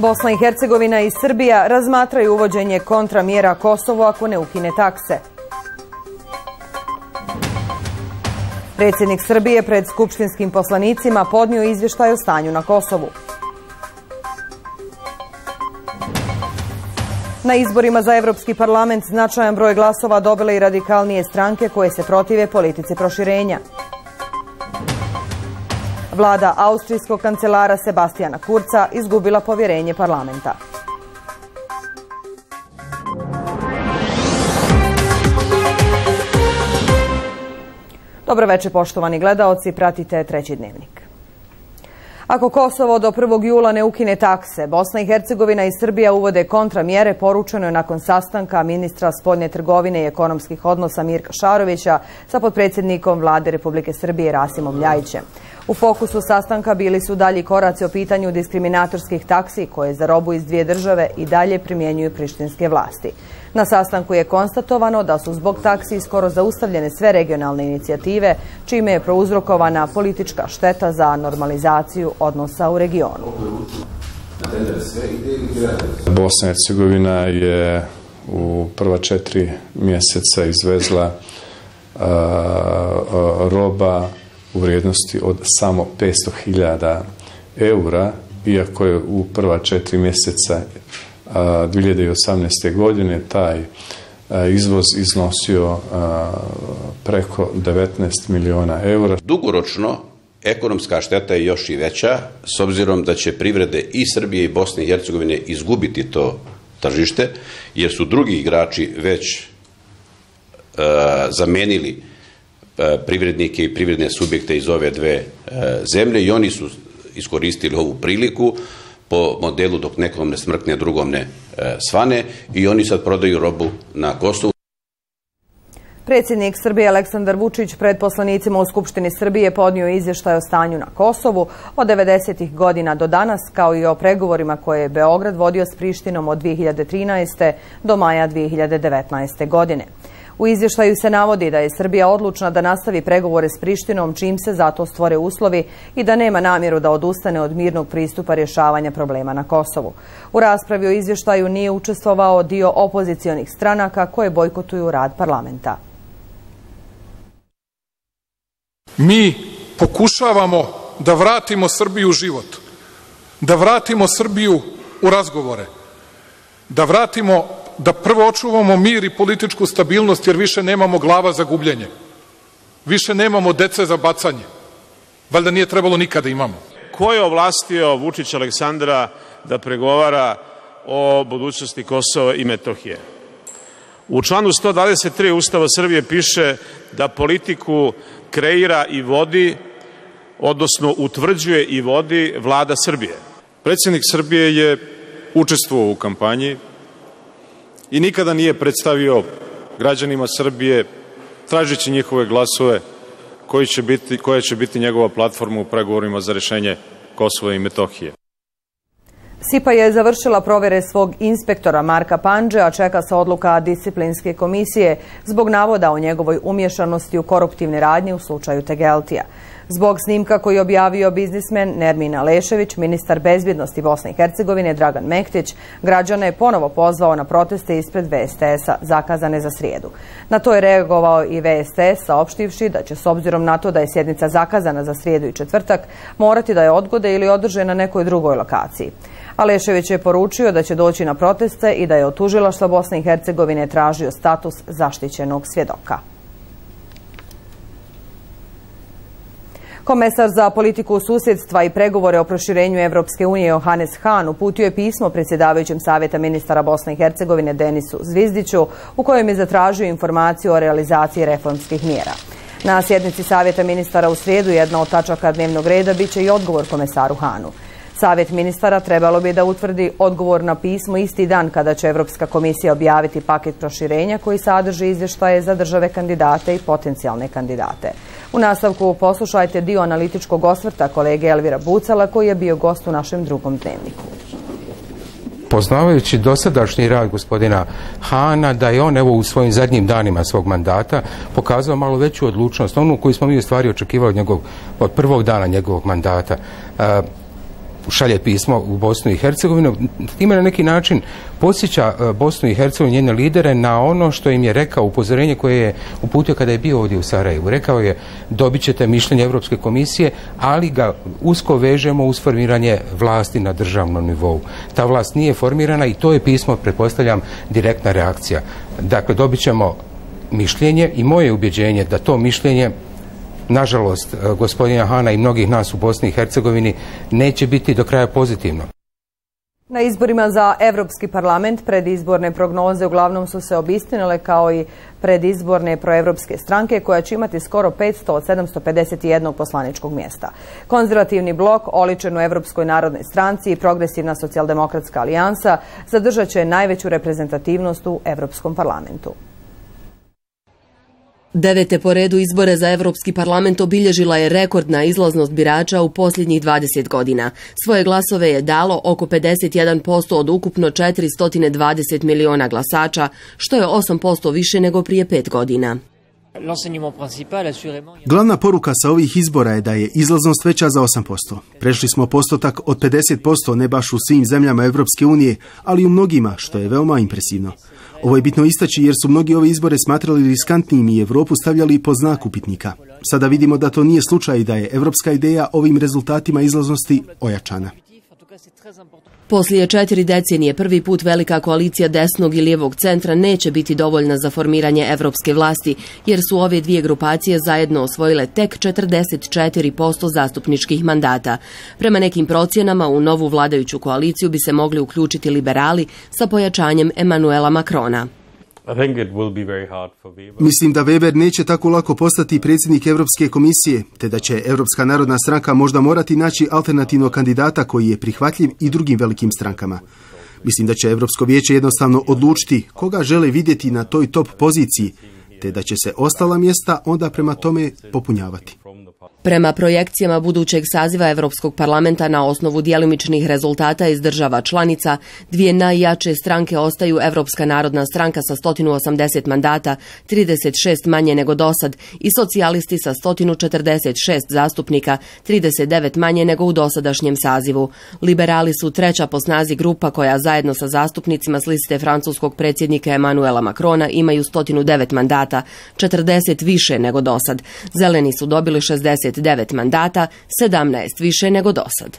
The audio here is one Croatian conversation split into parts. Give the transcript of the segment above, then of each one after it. Bosna i Hercegovina i Srbija razmatraju uvođenje kontramjera Kosovo ako ne ukine takse. Predsjednik Srbije pred skupštinskim poslanicima podnio izvještaj o stanju na Kosovu. Na izborima za Evropski parlament značajan broj glasova dobile i radikalnije stranke koje se protive politici proširenja. Vlada austrijskog kancelara Sebastijana Kurca izgubila povjerenje parlamenta. Dobro večer, poštovani gledaoci, pratite treći dnevnik. Ako Kosovo do 1. jula ne ukine takse, Bosna i Hercegovina i Srbija uvode kontramjere, poručeno je nakon sastanka ministra spoljne trgovine i ekonomskih odnosa Mirka Šarovića sa potpredsjednikom Vlade Republike Srbije Rasimom Ljajićem. U fokusu sastanka bili su dalji koraci o pitanju diskriminatorskih taksi koje za robu iz dvije države i dalje primjenjuju prištinske vlasti. Na sastanku je konstatovano da su zbog taksi skoro zaustavljene sve regionalne inicijative, čime je prouzrokovana politička šteta za normalizaciju odnosa u regionu. Bosna i Hercegovina je u prva 4 mjeseca izvezla roba u vrijednosti od samo 500.000 eura, iako je u prva 4 mjeseca 2018. godine taj izvoz iznosio preko 19 miliona eura. Dugoročno ekonomska šteta je još i veća, s obzirom da će privrede i Srbije i Bosne i Hercegovine izgubiti to tržište, jer su drugi igrači već zamenili privrednike i privredne subjekte iz ove dve zemlje i oni su iskoristili ovu priliku po modelu dok nekom ne smrkne, drugom ne svane, i oni sad prodaju robu na Kosovu. Predsjednik Srbije Aleksandar Vučić pred poslanicima u Skupštini Srbije podnio izvještaj o stanju na Kosovu od 90-ih godina do danas, kao i o pregovorima koje je Beograd vodio s Prištinom od 2013. do maja 2019. godine. U izvještaju se navodi da je Srbija odlučna da nastavi pregovore s Prištinom čim se zato stvore uslovi i da nema namjeru da odustane od mirnog pristupa rješavanja problema na Kosovu. U raspravi o izvještaju nije učestvovao dio opozicionih stranaka koje bojkotuju rad parlamenta. Mi pokušavamo da vratimo Srbiju u život, da vratimo Srbiju u razgovore, da vratimo da prvo očuvamo mir i političku stabilnost, jer više nemamo glava za gubljenje. Više nemamo dece za bacanje. Valjda nije trebalo nikada imamo. Ko je ovlastio Vučić Aleksandra da pregovara o budućnosti Kosova i Metohije? U članu 123 Ustava Srbije piše da politiku kreira i vodi, odnosno utvrđuje i vodi Vlada Srbije. Predsjednik Srbije je učestvovao u kampanji i nikada nije predstavio građanima Srbije, tražeći njihove glasove, koja će biti njegova platforma u pregovorima za rješenje Kosova i Metohije. SIPA je završila provjere svog inspektora Marka Panđe, a čeka se odluka disciplinske komisije zbog navoda o njegovoj umješanosti u koruptivne radnje u slučaju Tegeltija. Zbog snimka koji je objavio biznismen Nermin Alešević, ministar bezbjednosti Bosne i Hercegovine Dragan Mektić, građane je ponovo pozvao na proteste ispred VSTS-a zakazane za srijedu. Na to je reagovao i VSTS saopštivši da će, s obzirom na to da je sjednica zakazana za srijedu i četvrtak, morati da je odgode ili održe na nekoj drugoj lokaciji. Alešević je poručio da će doći na proteste i da je od tužilaštva Bosne i Hercegovine tražio status zaštićenog svjedoka. Komesar za politiku susjedstva i pregovore o proširenju Evropske unije Johannes Hahn uputio je pismo predsjedavajućem Savjeta ministara Bosne i Hercegovine Denisu Zvizdiću u kojem je zatražio informaciju o realizaciji reformskih mjera. Na sjednici Savjeta ministara u srijedu jedna od tačaka dnevnog reda biće i odgovor komesaru Hahnu. Savjet ministara trebalo bi da utvrdi odgovor na pismo isti dan kada će Evropska komisija objaviti paket proširenja koji sadrži izvještaje za države kandidate i potencijalne kandidate. U nastavku poslušajte dio analitičkog osvrta kolege Elvira Bucala koji je bio gost u našem drugom dnevniku. Poznavajući dosadašnji rad gospodina Hahna, da je on evo u svojim zadnjim danima svog mandata pokazao malo veću odlučnost, onu koju smo mi u stvari očekivali od prvog dana njegovog mandata. šalje pismo u Bosnu i Hercegovinu, time na neki način posjeća Bosnu i Hercegovinu, njene lidere, na ono što im je rekao, upozorenje koje je uputio kada je bio ovdje u Sarajevu. Rekao je, dobit ćete mišljenje Evropske komisije, ali ga usko vežemo uz formiranje vlasti na državnom nivou. Ta vlast nije formirana i to je pismo, pretpostavljam, direktna reakcija. Dakle, dobit ćemo mišljenje i moje ubjeđenje da to mišljenje, nažalost, gospodina Hahna i mnogih nas u Bosni i Hercegovini, neće biti do kraja pozitivno. Na izborima za Evropski parlament predizborne prognoze uglavnom su se obistinile, kao i predizborne proevropske stranke, koja će imati skoro 500 od 751 poslaničkog mjesta. Konzervativni blok, oličen u Evropskoj narodnoj stranci, i Progresivna socijaldemokratska alijansa zadržat će najveću reprezentativnost u Evropskom parlamentu. Devete po redu izbore za Evropski parlament obilježila je rekordna izlaznost birača u posljednjih 20 godina. Svoje glasove je dalo oko 51% od ukupno 420 miliona glasača, što je 8% više nego prije 5 godina. Glavna poruka sa ovih izbora je da je izlaznost veća za 8%. Prešli smo postotak od 50%, ne baš u svim zemljama Evropske unije, ali u mnogima, što je veoma impresivno. Ovo je bitno istaći jer su mnogi ove izbore smatrali riskantnim i Evropu stavljali pod znak upitnika. Sada vidimo da to nije slučaj i da je evropska ideja ovim rezultatima izlaznosti ojačana. Poslije 4 decenije prvi put velika koalicija desnog i lijevog centra neće biti dovoljna za formiranje evropske vlasti, jer su ove dvije grupacije zajedno osvojile tek 44% zastupničkih mandata. Prema nekim procjenama, u novu vladajuću koaliciju bi se mogli uključiti liberali sa pojačanjem Emanuela Makrona. Mislim da Weber neće tako lako postati predsjednik Evropske komisije, te da će Evropska narodna stranka možda morati naći alternativno kandidata koji je prihvatljiv i drugim velikim strankama. Mislim da će Evropsko vijeće jednostavno odlučiti koga žele vidjeti na toj top poziciji, te da će se ostala mjesta onda prema tome popunjavati. Prema projekcijama budućeg saziva Evropskog parlamenta, na osnovu djelomičnih rezultata iz država članica, dvije najjače stranke ostaju Evropska narodna stranka sa 180 mandata, 36 manje nego dosad, i socijalisti sa 146 zastupnika, 39 manje nego u dosadašnjem sazivu. Liberali su treća po snazi grupa, koja zajedno sa zastupnicima s liste francuskog predsjednika Emanuela Makrona imaju 109 mandata, 40 više nego dosad. Zeleni su dobili 69 mandata, 17 više nego dosad.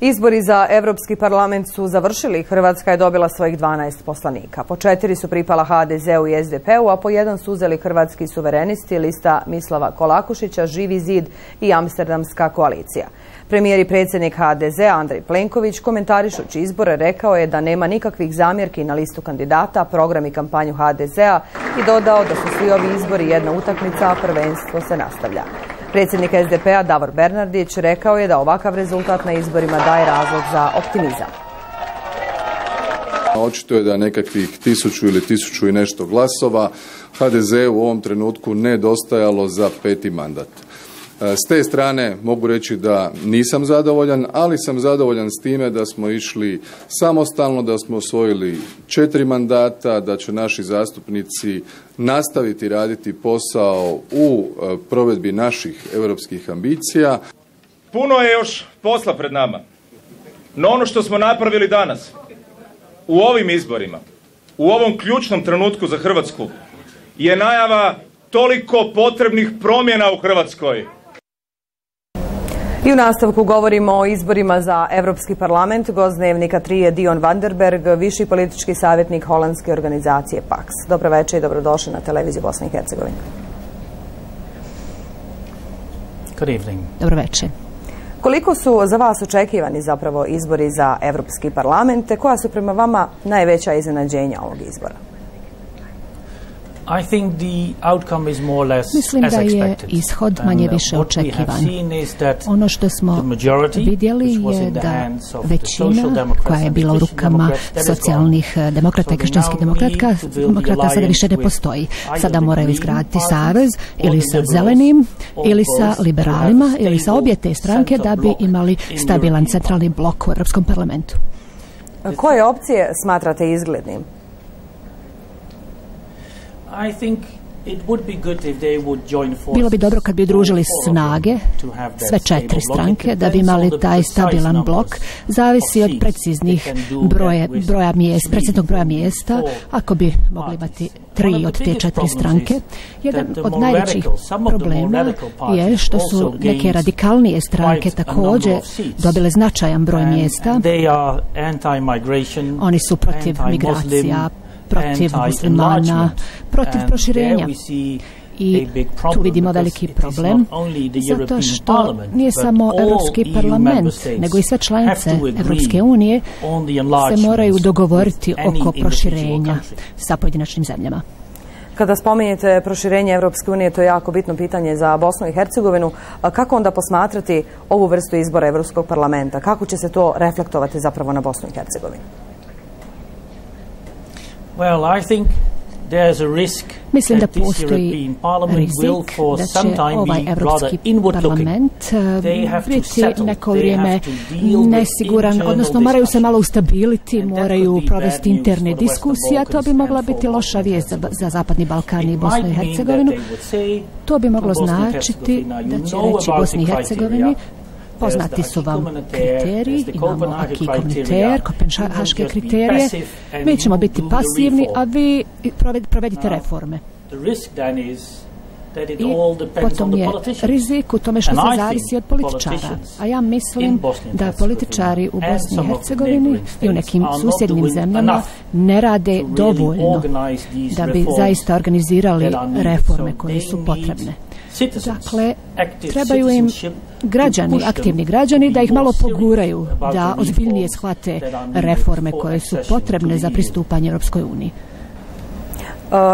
Izbori za Evropski parlament su završili. Hrvatska je dobila svojih 12 poslanika. Po 4 su pripala HDZ-u i SDP-u, a po 1 su uzeli Hrvatski suverenisti, lista Mislava Kolakušića, Živi zid i Amsterdamska koalicija. Premijer i predsjednik HDZ-a Andrej Plenković, komentarišući izbore, rekao je da nema nikakvih zamjerki na listu kandidata, program i kampanju HDZ-a, i dodao da su svi ovi izbori jedna utakmica, a prvenstvo se nastavlja. Predsjednik SDP-a Davor Bernardić rekao je da ovakav rezultat na izborima daje razlog za optimizam. Očito je da nekakvih 1000 ili 1000 i nešto glasova HDZ-u u ovom trenutku nedostajalo za 5. mandat. S te strane mogu reći da nisam zadovoljan, ali sam zadovoljan s time da smo išli samostalno, da smo osvojili 4 mandata, da će naši zastupnici nastaviti raditi posao u provedbi naših europskih ambicija. Puno je još posla pred nama, no ono što smo napravili danas, u ovim izborima, u ovom ključnom trenutku za Hrvatsku, je najava toliko potrebnih promjena u Hrvatskoj. I u nastavku govorimo o izborima za Evropski parlament. Gost Dnevnika 3 je Dion Vandenberg, viši politički savjetnik holandske organizacije PAX. Dobro večer i dobrodošli na televiziju Bosne i Hercegovine. Dobro večer. Koliko su za vas očekivani zapravo izbori za Evropski parlament? Koja su prema vama najveća iznenađenja ovog izbora? Mislim da je ishod manje više očekivan. Ono što smo vidjeli je da većina koja je bila u rukama socijalnih demokrata i kršćanskih demokrata sada više ne postoji. Sada moraju izgraditi savez ili sa zelenim ili sa liberalima ili sa obje te stranke da bi imali stabilan centralni blok u Europskom parlamentu. Koje opcije smatrate izglednim? Bilo bi dobro kad bi udružili snage, sve četiri stranke, da bi imali taj stabilan blok. Zavisi od preciznih broja mjesta, ako bi mogli imati tri od te četiri stranke. Jedan od najvećih problema je što su neke radikalnije stranke također dobile značajan broj mjesta. Oni su protiv migracija, protiv muslimana, protiv proširenja. I tu vidimo veliki problem, zato što nije samo Evropski parlament, nego i sve članice Evropske unije se moraju dogovoriti oko proširenja sa pojedinačnim zemljama. Kada spominjete proširenje Evropske unije, to je jako bitno pitanje za Bosnu i Hercegovinu. Kako onda posmatrati ovu vrstu izbora Evropskog parlamenta? Kako će se to reflektovati zapravo na Bosnu i Hercegovinu? Mislim da postoji rizik da će ovaj Evropski parlament biti neko vrijeme nesiguran, odnosno moraju se malo ustabiliti, moraju provesti interne diskusije, a to bi mogla biti loša vijest za Zapadni Balkan i Bosnu i Hercegovinu. To bi moglo značiti da će reći Bosni i Hercegovini: poznati su vam kriteriji, imamo aki komuniter, kopenhaške kriterije, mi ćemo biti pasivni, a vi provedite reforme. I potom je rizik u tome što se zavisi od političara. A ja mislim da političari u Bosni i Hercegovini i u nekim susjednim zemljama ne rade dovoljno da bi zaista organizirali reforme koje su potrebne. Dakle, trebaju im građani, aktivni građani, da ih malo poguraju, da ozbiljnije shvate reforme koje su potrebne za pristupanje Europskoj uniji.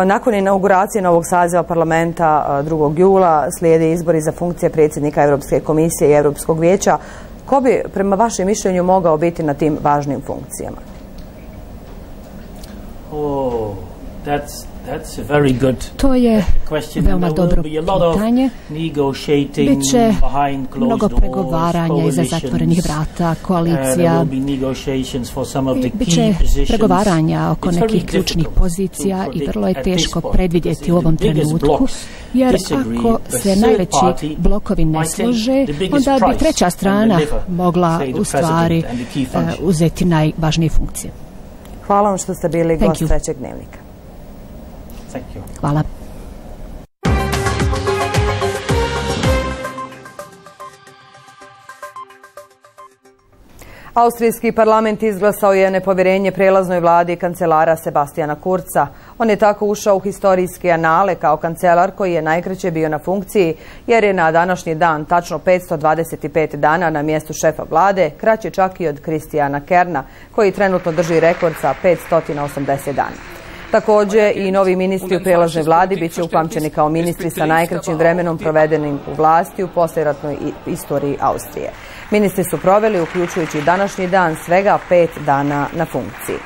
Nakon inauguracije novog saziva parlamenta 2. jula slijede izbori za funkcije predsjednika Europske komisije i Europskog vijeća. Ko bi, prema vašem mišljenju, mogao biti na tim važnim funkcijama? To je veoma dobro pitanje. Biće mnogo pregovaranja iza zatvorenih vrata, koalicija, biće pregovaranja oko nekih ključnih pozicija i vrlo je teško predvidjeti u ovom trenutku, jer ako se najveći blokovi ne slože, onda bi treća strana mogla u stvari uzeti najvažnije funkcije. Hvala vam što ste bili gost Trećeg dnevnika. Hvala. Austrijski parlament izglasao je nepovjerenje prelaznoj vladi kancelara Sebastijana Kurca. On je tako ušao u historijske anale kao kancelar koji je najkraće bio na funkciji, jer je na današnji dan tačno 525 dana na mjestu šefa vlade, kraće čak i od Kristijana Kerna, koji trenutno drži rekord sa 580 dana. Također i novi ministri u prelaznoj vladi biće upamćeni kao ministri sa najkraćim vremenom provedenim u vlasti u poslijeratnoj istoriji Austrije. Ministri su proveli, uključujući današnji dan, svega 5 dana na funkciji.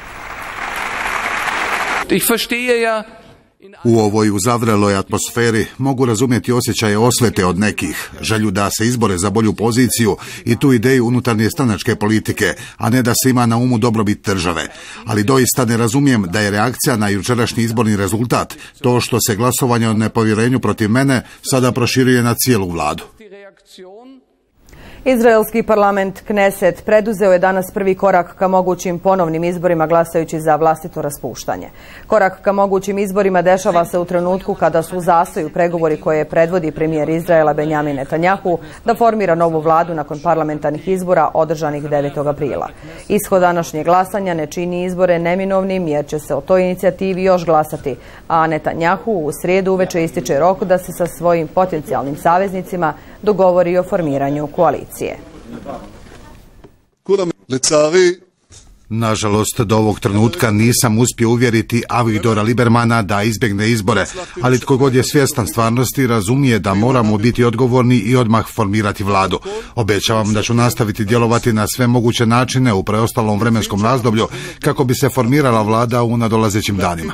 U ovoj uzavreloj atmosferi mogu razumjeti osjećaje osvete od nekih, želju da se izbore za bolju poziciju i tu ideju unutarnje stranačke politike, a ne da se ima na umu dobrobit države. Ali doista ne razumijem da je reakcija na jučerašnji izborni rezultat to što se glasovanje o nepovjerenju protiv mene sada proširuje na cijelu vladu. Izraelski parlament Kneset preduzeo je danas prvi korak ka mogućim ponovnim izborima glasajući za vlastito raspuštanje. Korak ka mogućim izborima dešava se u trenutku kada su u zastoju pregovori koje predvodi premijer Izraela Benjamin Netanjahu da formira novu vladu nakon parlamentarnih izbora održanih 9. aprila. Ishod današnjeg glasanja ne čini izbore neminovnim jer će se o toj inicijativi još glasati, a Netanjahu u srijedu uveče ističe rok da se sa svojim potencijalnim saveznicima dogovori o formiranju koalicije. Nažalost, do ovog trenutka nisam uspio uvjeriti Avigdora Libermana da izbjegne izbore, ali tko god je svjestan stvarnosti razumije da moramo biti odgovorni i odmah formirati vladu. Obećavam da ću nastaviti djelovati na sve moguće načine u preostalom vremenskom razdoblju kako bi se formirala vlada u nadolazećim danima.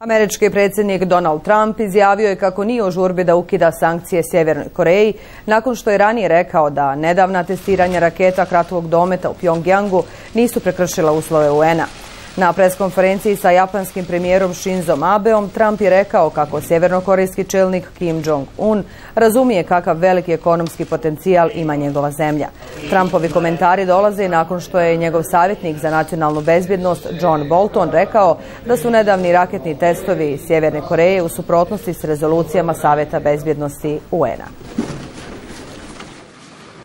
Američki predsjednik Donald Trump izjavio je kako nije u žurbi da ukida sankcije Sjevernoj Koreji, nakon što je ranije rekao da nedavna testiranja raketa kratkog dometa u Pjongjangu nisu prekršila uslove UN-a. Na preskonferenciji sa japanskim premijerom Shinzom Abeom Trump je rekao kako sjevernokorejski čelnik Kim Jong-un razumije kakav veliki ekonomski potencijal ima njegova zemlja. Trumpovi komentari dolaze nakon što je njegov savjetnik za nacionalnu bezbjednost John Bolton rekao da su nedavni raketni testovi Sjeverne Koreje u suprotnosti s rezolucijama Savjeta bezbjednosti UN-a.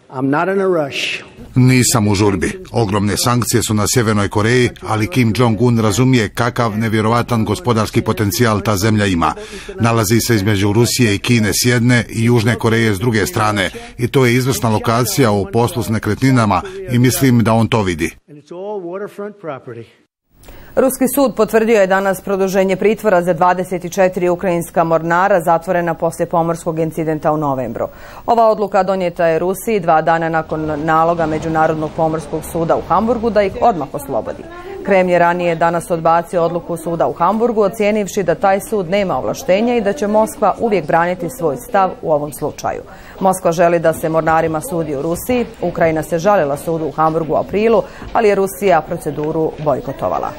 I'm not in a rush. Nisam u žurbi. Ogromne sankcije su na Sjevernoj Koreji, ali Kim Jong-un razumije kakav nevjerovatan gospodarski potencijal ta zemlja ima. Nalazi se između Rusije i Kine s jedne i Južne Koreje s druge strane i to je izvrsna lokacija u poslu s nekretninama i mislim da on to vidi. Ruski sud potvrdio je danas produženje pritvora za 24 ukrajinska mornara zatvorena poslije pomorskog incidenta u novembru. Ova odluka donijeta je Rusiji 2 dana nakon naloga Međunarodnog pomorskog suda u Hamburgu da ih odmah oslobodi. Kremlj je ranije danas odbacio odluku suda u Hamburgu, ocijenivši da taj sud nema ovlaštenja i da će Moskva uvijek braniti svoj stav u ovom slučaju. Moskva želi da se mornarima sudi u Rusiji, Ukrajina se žalila sudu u Hamburgu u aprilu, ali je Rusija proceduru bojkotovala.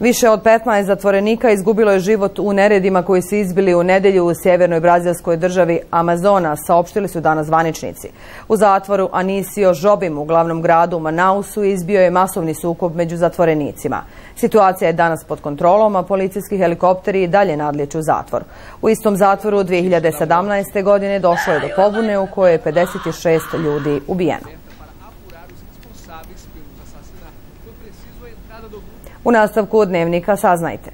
Više od 15 zatvorenika izgubilo je život u neredima koji su izbili u nedelju u sjevernoj brazilskoj državi Amazona, saopštili su danas zvaničnici. U zatvoru Anisio Žobim u glavnom gradu Manausu izbio je masovni sukob među zatvorenicima. Situacija je danas pod kontrolom, a policijski helikopteri i dalje nadlijeću zatvor. U istom zatvoru 2017. godine došlo je do pobune u kojoj je 56 ljudi ubijeno. U nastavku Dnevnika saznajte.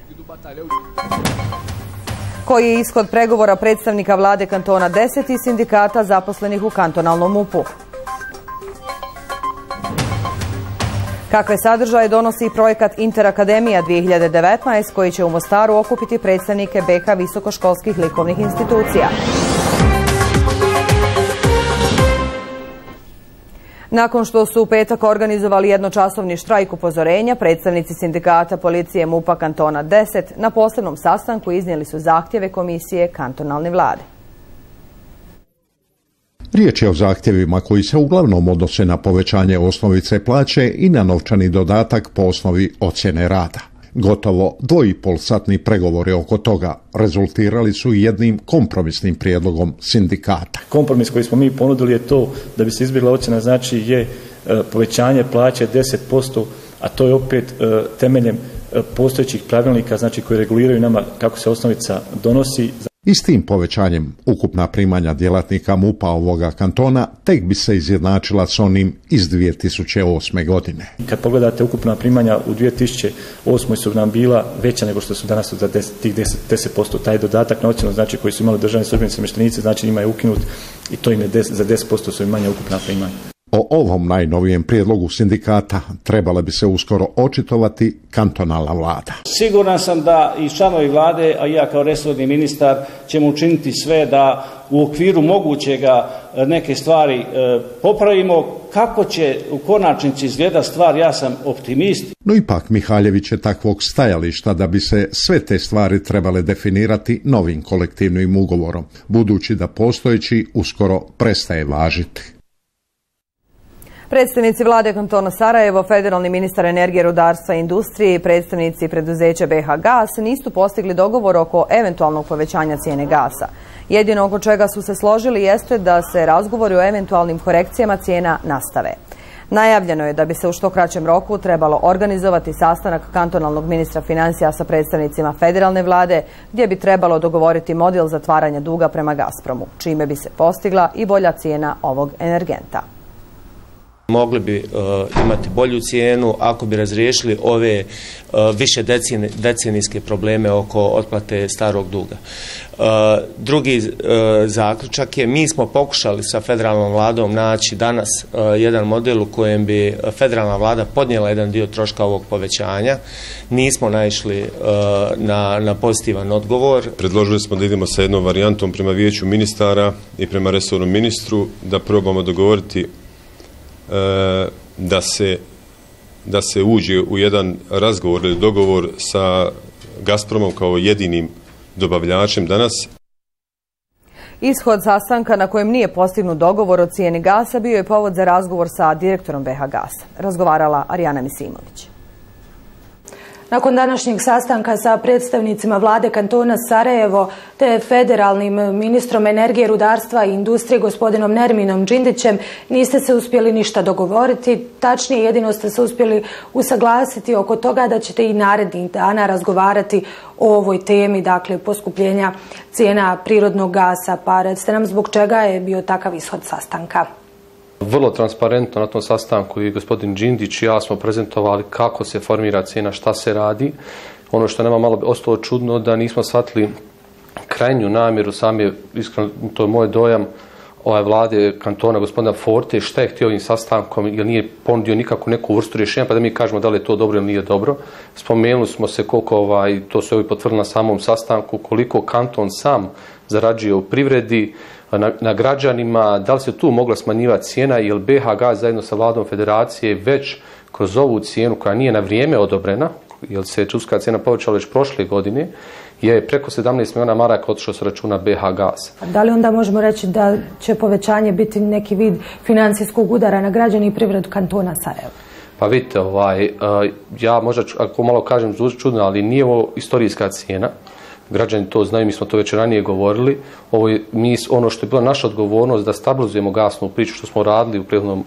Koji je ishod pregovora predstavnika vlade kantona 10 i sindikata zaposlenih u kantonalnom MUP-u? Kakve sadržaje donosi projekat Interakademija 2019 koji će u Mostaru okupiti predstavnike BiH visokoškolskih likovnih institucija? Nakon što su u petak organizovali jednočasovni štrajk upozorenja, predstavnici sindikata policije MUP-a kantona 10 na posebnom sastanku iznijeli su zahtjeve komisije kantonalne vlade. Riječ je o zahtjevima koji se uglavnom odnose na povećanje osnovice plaće i na novčani dodatak po osnovi ocjene rada. Gotovo 2,5-satni pregovori oko toga rezultirali su jednim kompromisnim prijedlogom sindikata. Kompromis koji smo mi ponudili je to da bi se izbjegla ocjena, znači je povećanje plaće 10%, a to je opet temeljem postojećih pravilnika, znači koji reguliraju nama kako se osnovica donosi. I s tim povećanjem ukupna primanja djelatnika MUP-a ovoga kantona tek bi se izjednačila s onim iz 2008. godine. Kad pogledate ukupna primanja u 2008. su nam bila veća nego što su danas za tih 10%. Taj dodatak na ocjenu, znači koji su imali državni službenici i namještenici, znači njima je ukinut i to im je za 10% su im manja ukupna primanja. O ovom najnovijem prijedlogu sindikata trebala bi se uskoro očitovati kantonalna vlada. Siguran sam da i članovi vlade, a ja kao resorni ministar, ćemo učiniti sve da u okviru mogućega neke stvari popravimo. Kako će u konačnici izgleda stvar, ja sam optimist. No ipak Mihaljević je takvog stajališta da bi se sve te stvari trebale definirati novim kolektivnim ugovorom, budući da postojeći uskoro prestaje važiti. Predstavnici vlade kantona Sarajevo, federalni ministar energije, rudarstva i industrije i predstavnici preduzeća BH Gas nisu postigli dogovor oko eventualnog povećanja cijene gasa. Jedino oko čega su se složili jeste da se razgovori o eventualnim korekcijama cijena nastave. Najavljeno je da bi se u što kraćem roku trebalo organizovati sastanak kantonalnog ministra financija sa predstavnicima federalne vlade, gdje bi trebalo dogovoriti model zatvaranja duga prema Gazpromu, čime bi se postigla i bolja cijena ovog energenta. Mogli bi imati bolju cijenu ako bi razriješili ove više decenijske probleme oko otplate starog duga. Drugi zaključak je, mi smo pokušali sa federalnom vladom naći danas jedan model u kojem bi federalna vlada podnijela jedan dio troška ovog povećanja. Nismo naišli na pozitivan odgovor. Predložili smo da idemo sa jednom varijantom prema vijeću ministara i prema resornom ministru da probamo dogovoriti da se uđe u jedan razgovor ili dogovor sa Gazpromom kao jedinim dobavljačem danas. Ishod sastanka na kojem nije postignut dogovor o cijeni gasa bio je povod za razgovor sa direktorom BH Gasa. Razgovarala Arijana Misimović. Nakon današnjeg sastanka sa predstavnicima vlade kantona Sarajevo te federalnim ministrom energije, rudarstva i industrije gospodinom Nerminom Džindićem niste se uspjeli ništa dogovoriti. Tačnije, jedino ste se uspjeli usaglasiti oko toga da ćete i narednih dana razgovarati o ovoj temi, dakle poskupljenja cijena prirodnog gasa. Pa recite nam zbog čega je bio takav ishod sastanka. Vrlo transparentno na tom sastanku i gospodin Đindić i ja smo prezentovali kako se formira cijena, šta se radi. Ono što nama malo ostalo čudno da nismo shvatili krajnju namjeru same, iskreno to je moj dojam, ove vlade kantona gospodina Forte, šta je htio ovim sastankom, jer nije ponudio nikakvu neku vrstu rješenja, pa da mi kažemo da li je to dobro ili nije dobro. Spomenuli smo se koliko, to se ovi potvrdili na samom sastanku, koliko kanton sam zarađuje u privredi, na građanima, da li se tu mogla smanjivati cijena, jer BH Gas zajedno sa vladom federacije već kroz ovu cijenu koja nije na vrijeme odobrena, jer se čupska cijena povećala već prošle godine, je preko 17 miliona maraka otišao s računa BH Gas. Da li onda možemo reći da će povećanje biti neki vid financijskog udara na građani i privredu kantona Sarajevo? Pa vidite, ja možda, ako malo kažem, zvuči čudno, ali nije ovo istorijska cijena. Građani to znaju, mi smo to već ranije govorili. Ono što je bila naša odgovornost da stabilizujemo gasnu priču, što smo radili u prethodnom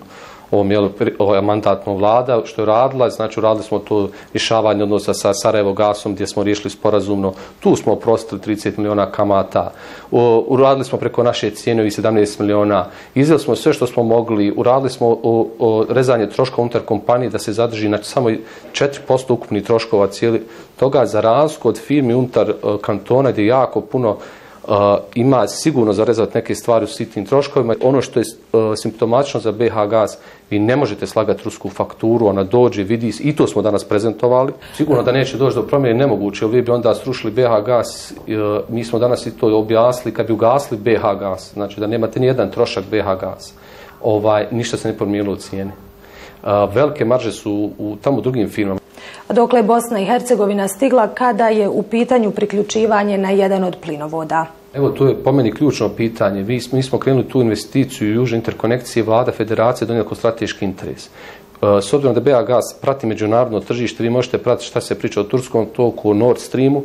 mandatnom vlada, što je radila, znači uradili smo to rješavanje odnosa sa Sarajevo gasom gdje smo riješili sporazumno, tu smo oprostili 30 miliona kamata, uradili smo preko naše cijene 17 miliona, izveli smo sve što smo mogli, uradili smo rezanje troškova unutar kompanije da se zadrži na samo 4% ukupnih troškova cijeli toga, za razliku od firmi unutar kantona gdje jako puno ima sigurno zarezati neke stvari u sitnim troškovima. Ono što je simptomatično za BH Gas, vi ne možete slagati rusku fakturu, ona dođe, vidi, i to smo danas prezentovali. Sigurno da neće doći do promjene, nemoguće, jer vi bi onda srušili BH Gas, mi smo danas i to objasnili, kad bi ugasili BH Gas, znači da nemate ni jedan trošak BH Gas, ništa se ne promijenilo u cijeni. Velike marže su tamo u drugim firmama. Dokle je Bosna i Hercegovina stigla kada je u pitanju priključivanje na jedan od plinovoda? Evo, to je po meni ključno pitanje. Mi smo krenuli tu investiciju južne interkonekcije, vlada federacije donijela kao strateški interes. S obzirom da BH Gas prati međunarodno tržište, vi možete pratiti šta se priča o turskom toku, o Nord Streamu,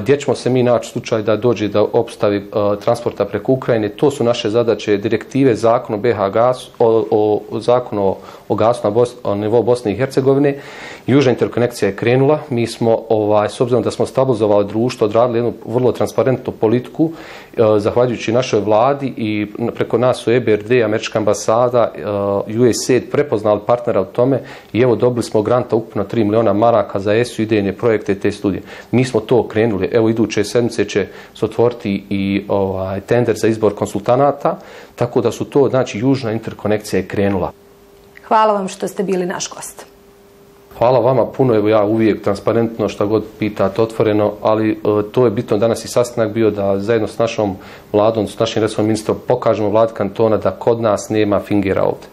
gdje ćemo se mi naći slučaj da dođe da opstavi transporta preko Ukrajine. To su naše zadaće, direktive, zakon o BH Gasu, zakon o gasu na nivou Bosne i Hercegovine. Južna interkonekcija je krenula. Mi smo, s obzirom da smo stabilizovali društvo, odradili jednu vrlo transparentnu politiku, zahvaljujući našoj vladi i preko nas u EBRD, Američka ambasada, USAID prepoznali partnera u tome i evo dobili smo granta ukupno 3 miliona maraka za ESU idejne projekte te studije. Mi smo to krenuli. Evo, iduće sedmice će se otvoriti i tender za izbor konsultanata, tako da su to, znači, južna interkonekcija je krenula. Hvala vam što ste bili naš gost. Hvala vama puno, evo ja uvijek transparentno šta god pitate otvoreno, ali to je bitno danas i sastanak bio da zajedno s našom vladom, s našim resornim ministrom pokažemo vladi kantona da kod nas nema fingera ovdje.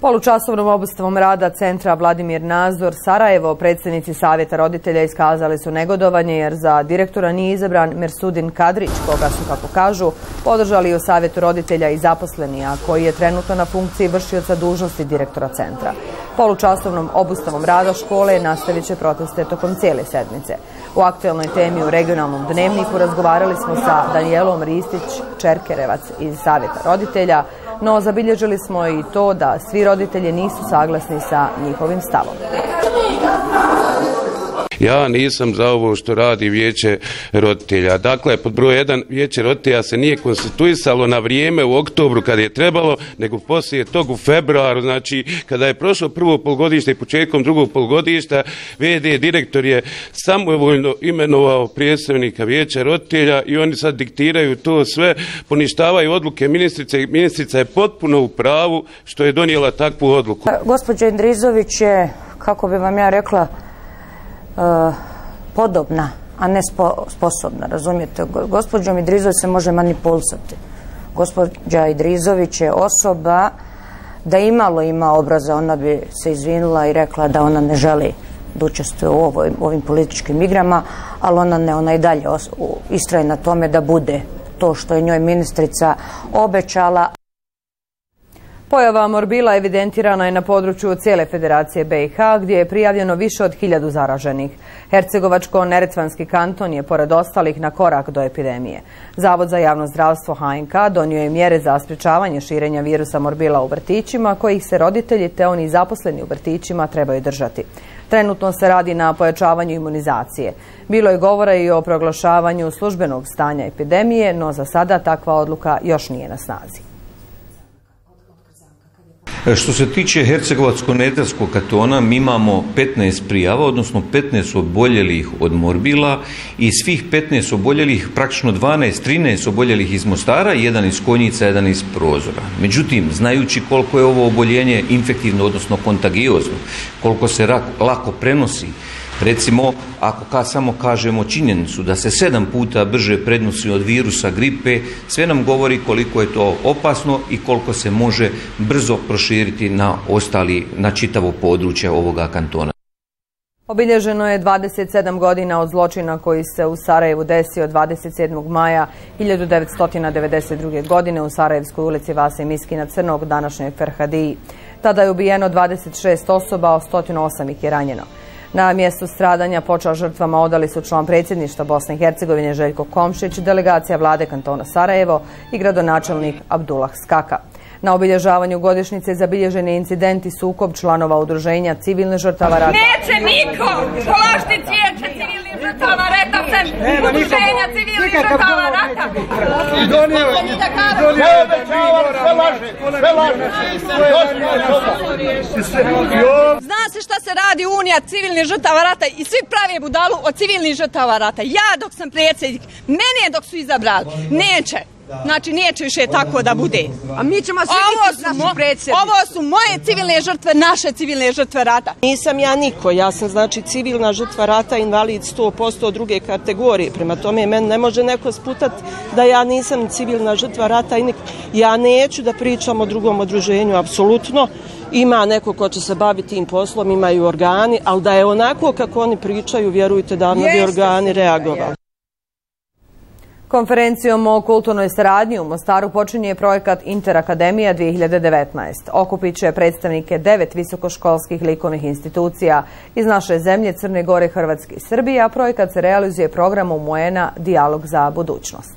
Polučasovnom obustavom rada centra Vladimir Nazor Sarajevo predstavnici savjeta roditelja iskazali su negodovanje jer za direktora nije izabran Mersudin Kadrić, koga su, kako kažu, podržali u savjetu roditelja i zaposleni, a koji je trenutno na funkciji vršioca dužnosti direktora centra. Polučasovnom obustavom rada škole nastavit će proteste tokom cijele sedmice. U aktuelnoj temi u regionalnom dnevniku razgovarali smo sa Danijelom Ristić-Čerkerevac iz savjeta roditelja, no zabilježili smo i to da svi roditelji nisu saglasni sa njihovim stavom. Ja nisam za ovo što radi vijeće roditelja. Dakle, pod broj 1, vijeće roditelja se nije konstituisalo na vrijeme u oktobru kada je trebalo, nego poslije tog u februaru, znači kada je prošlo prvo polugodište i početkom drugog polugodišta, VD direktor je samovoljno imenovao predstavnika vijeća roditelja i oni sad diktiraju to sve, poništavaju odluke ministrice i ministrica je potpuno u pravu što je donijela takvu odluku. Gospođa Indrizović je, kako bi vam ja rekla, podobna, a ne sposobna, razumijete. Gospođom Idrizović se može manipulisati. Gospođa Idrizović je osoba da imalo ima obraza, ona bi se izvinila i rekla da ona ne želi da učestvuje u ovim političkim igrama, ali ona i dalje istraje na tome da bude to što je njoj ministrica obećala. Pojava morbila evidentirana je na području cijele Federacije BiH, gdje je prijavljeno više od 1000 zaraženih. Hercegovačko-neretvanski kanton je, pored ostalih, na korak do epidemije. Zavod za javno zdravstvo HNK donio je mjere za sprječavanje širenja virusa morbila u vrtićima, kojih se roditelji te oni zaposleni u vrtićima trebaju držati. Trenutno se radi na pojačavanju imunizacije. Bilo je govora i o proglašavanju službenog stanja epidemije, no za sada takva odluka još nije na snazi. Što se tiče Hercegovačko-neretvanskog kantona, mi imamo 15 prijava, odnosno 15 oboljelih od morbila i svih 15 oboljelih, praktično 13 oboljelih iz Mostara, jedan iz Konjica, jedan iz Prozora. Međutim, znajući koliko je ovo oboljenje infektivno, odnosno kontagiozno, koliko se lako prenosi, recimo, ako samo kažemo činjenicu da se 7 puta brže prenosi od virusa gripe, sve nam govori koliko je to opasno i koliko se može brzo proširiti na čitavo područje ovoga kantona. Obilježeno je 27 godina od zločina koji se u Sarajevu desio 27. maja 1992. godine u Sarajevskoj ulici Vase Miskina Crnog, današnjoj Ferhadiji. Tada je ubijeno 26 osoba, a 108 ih je ranjeno. Na mjestu stradanja počast žrtvama odali su član predsjedništva Bosne i Hercegovine Željko Komšić, delegacija vlade kantona Sarajevo i gradonačelnik Abdullah Skaka. Na obilježavanju godišnjice zabilježen je incident i sukob članova udruženja civilne žrtava rata. Neće niko položiti cvijeće civilnih žrtava rata sem udruženja civilnih žrtava rata. Zna se šta se radi Unija civilnih žrtava rata i svi prave budalu od civilnih žrtava rata. Ja dok sam predsjednik, mene dok su izabrali, neće. Znači, neće više tako da bude. A mi ćemo se biti s našim predsjednicom. Ovo su moje civilne žrtve, naše civilne žrtve rata. Nisam ja niko, ja sam znači civilna žrtva rata, invalid 100% druge kategorije. Prema tome, meni ne može neko sputat da ja nisam civilna žrtva rata. Ja neću da pričam o drugom udruženju, apsolutno. Ima neko ko će se baviti tim poslom, imaju organi, ali da je onako kako oni pričaju, vjerujte da mnogi organi reagovali. Konferencijom o kulturnoj saradnji u Mostaru počinje projekat Interakademija 2019. Okupit će predstavnike 9 visokoškolskih likovnih institucija iz naše zemlje, Crne Gore, Hrvatske i Srbije, a projekat se realizuje programom UN-a Dijalog za budućnost.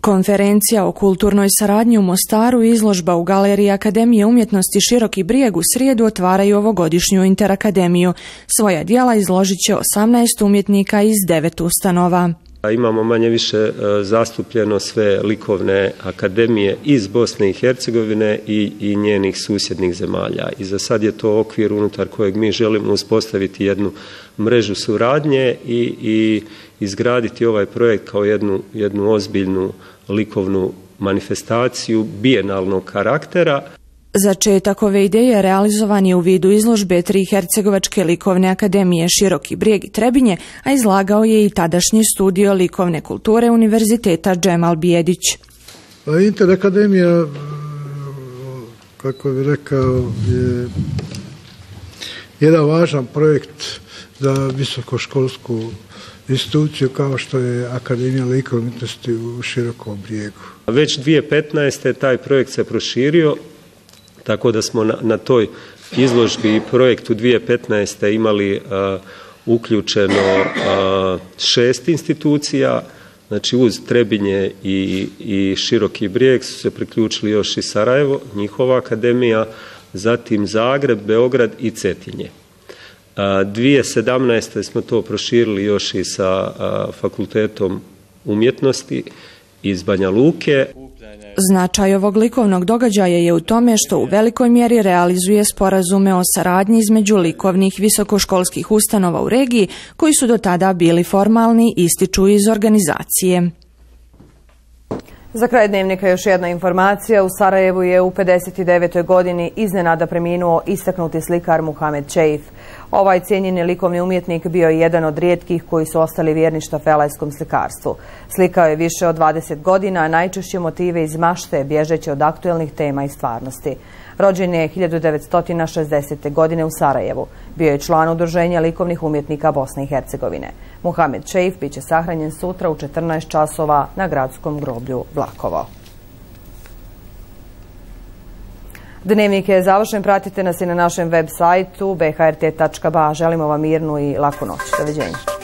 Konferencija o kulturnoj saradnji u Mostaru i izložba u Galeriji Akademije umjetnosti Široki Brijeg u srijedu otvaraju ovogodišnju Interakademiju. Svoja djela izložit će 18 umjetnika iz 9 ustanova. Imamo manje više zastupljeno sve likovne akademije iz Bosne i Hercegovine i njenih susjednih zemalja. I za sad je to okvir unutar kojeg mi želimo uspostaviti jednu mrežu suradnje i izgraditi ovaj projekt kao jednu ozbiljnu likovnu manifestaciju bijenalnog karaktera. Začetak ove ideje realizovan je u vidu izložbe 3 Hercegovačke likovne akademije Široki Brijeg i Trebinje, a izlagao je i tadašnji studio likovne kulture Univerziteta Džemal Bijedić. Interakademija, kako bi rekao, je jedan važan projekt za visokoškolsku instituciju kao što je Akademija likovne umjetnosti u Širokom Brijegu. Već 2015. taj projekt se proširio, tako da smo na toj izložbi i projektu 2015. imali uključeno 6 institucija, znači uz Trebinje i Široki Brijeg su se priključili još i Sarajevo, njihova akademija, zatim Zagreb, Beograd i Cetinje. 2017. smo to proširili još i sa Fakultetom umjetnosti iz Banja Luke. Značaj ovog likovnog događaja je u tome što u velikoj mjeri realizuje sporazume o saradnji između likovnih visokoškolskih ustanova u regiji koji su do tada bili formalni, ističu iz organizacije. Za kraj dnevnika još jedna informacija. U Sarajevu je u 59. godini iznenada preminuo istaknuti slikar Muhamed Čeif. Ovaj cijenjeni likovni umjetnik bio je jedan od rijetkih koji su ostali vjerni štafelijskom slikarstvu. Slikao je više od 20 godina, a najčešće motive iz mašte, bježeći od aktuelnih tema i stvarnosti. Rođen je 1960. godine u Sarajevu. Bio je član Udruženja likovnih umjetnika Bosne i Hercegovine. Muhamed Čeif biće sahranjen sutra u 14 časova na gradskom groblju Vlakovo. Dnevnik je završen, pratite nas i na našem web sajtu bhrt.ba. Želimo vam mirnu i laku noć. Doviđenja.